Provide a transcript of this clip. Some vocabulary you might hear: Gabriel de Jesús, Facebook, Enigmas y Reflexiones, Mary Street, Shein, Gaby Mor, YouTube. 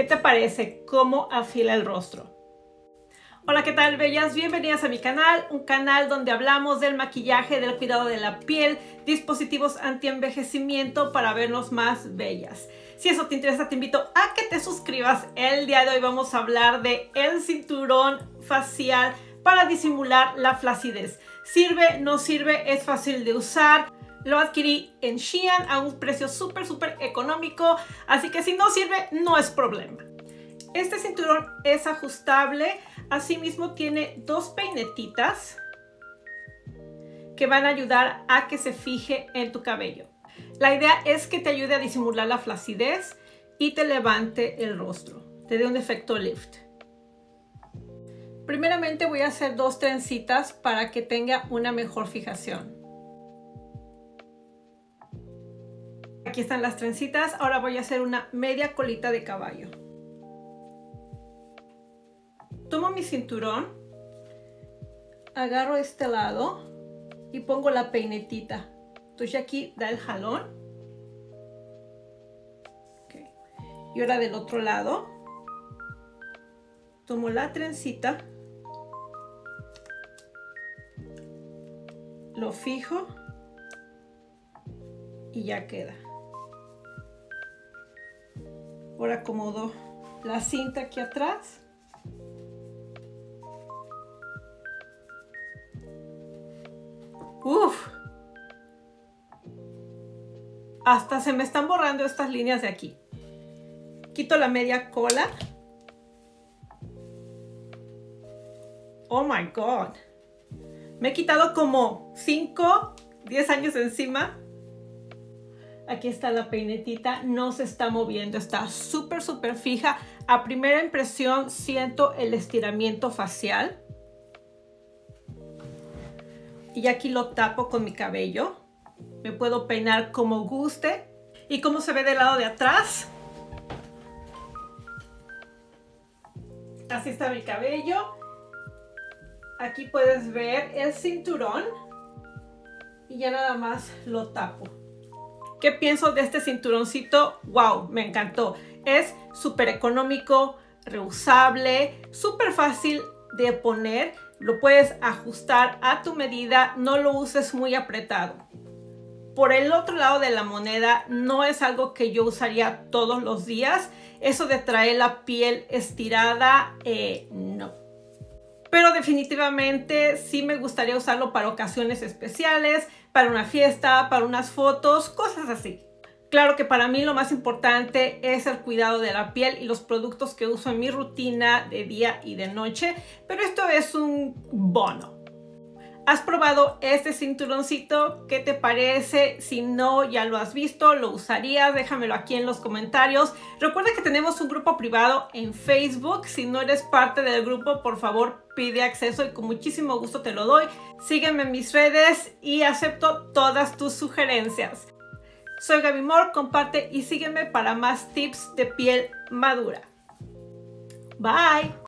¿Qué te parece cómo afila el rostro? Hola, ¿qué tal, bellas? Bienvenidas a mi canal, un canal donde hablamos del maquillaje, del cuidado de la piel, dispositivos antienvejecimiento para vernos más bellas. Si eso te interesa, te invito a que te suscribas. El día de hoy vamos a hablar de el cinturón facial para disimular la flacidez. ¿Sirve? ¿No sirve? ¿Es fácil de usar? Lo adquirí en Shein a un precio súper económico, así que si no sirve, no es problema. Este cinturón es ajustable, asimismo tiene dos peinetitas que van a ayudar a que se fije en tu cabello. La idea es que te ayude a disimular la flacidez y te levante el rostro, te dé un efecto lift. Primeramente voy a hacer dos trencitas para que tenga una mejor fijación. Aquí están las trencitas. Ahora voy a hacer una media colita de caballo. Tomo mi cinturón, agarro este lado y pongo la peinetita. Entonces aquí da el jalón. Okay. Y ahora del otro lado, tomo la trencita, lo fijo y ya queda. Ahora acomodo la cinta aquí atrás. ¡Uf! Hasta se me están borrando estas líneas de aquí. Quito la media cola. ¡Oh my God! Me he quitado como 5, 10 años encima. Aquí está la peinetita, no se está moviendo, está súper fija. A primera impresión siento el estiramiento facial. Y aquí lo tapo con mi cabello. Me puedo peinar como guste. ¿Y cómo se ve del lado de atrás? Así está mi cabello. Aquí puedes ver el cinturón. Y ya nada más lo tapo. ¿Qué pienso de este cinturoncito? ¡Wow! Me encantó. Es súper económico, reusable, súper fácil de poner. Lo puedes ajustar a tu medida, no lo uses muy apretado. Por el otro lado de la moneda, no es algo que yo usaría todos los días. Eso de traer la piel estirada, no. Pero definitivamente sí me gustaría usarlo para ocasiones especiales, para una fiesta, para unas fotos, cosas así. Claro que para mí lo más importante es el cuidado de la piel y los productos que uso en mi rutina de día y de noche, pero esto es un bono. ¿Has probado este cinturoncito? ¿Qué te parece? Si no, ya lo has visto, lo usarías, déjamelo aquí en los comentarios. Recuerda que tenemos un grupo privado en Facebook. Si no eres parte del grupo, por favor, pide acceso y con muchísimo gusto te lo doy. Sígueme en mis redes y acepto todas tus sugerencias. Soy Gaby Mor, comparte y sígueme para más tips de piel madura. Bye.